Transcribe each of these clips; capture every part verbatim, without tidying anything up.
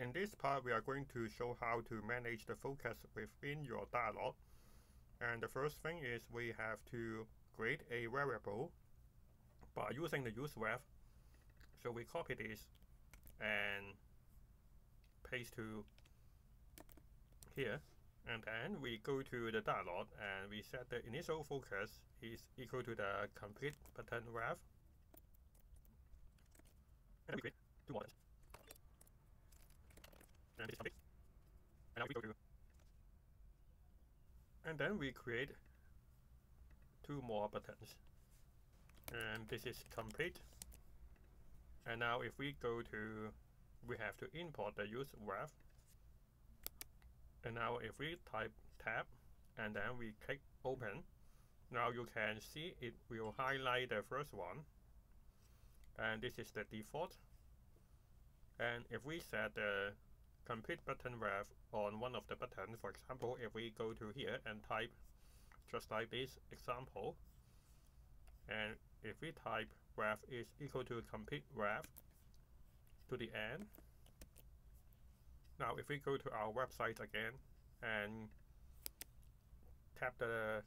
In this part, we are going to show how to manage the focus within your dialog. And the first thing is we have to create a variable by using the useRef. So we copy this and paste to here. And then we go to the dialog and we set the initial focus is equal to the complete button ref. And we create two ones. And then we create two more buttons, and this is complete. And now if we go to, we have to import the useRef. And now if we type tab and then we click open, now you can see it will highlight the first one, and this is the default. And if we set the complete button ref on one of the buttons, for example, if we go to here and type just like this example, and if we type ref is equal to complete ref to the end. Now if we go to our website again and tap the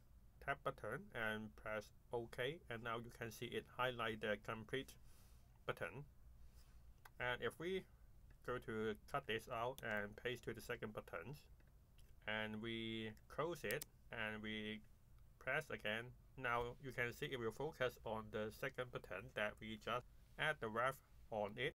tab button and press OK, and now you can see it highlight the complete button. And if we go to cut this out and paste to the second button, and we close it and we press again, now you can see it will focus on the second button that we just add the ref on it.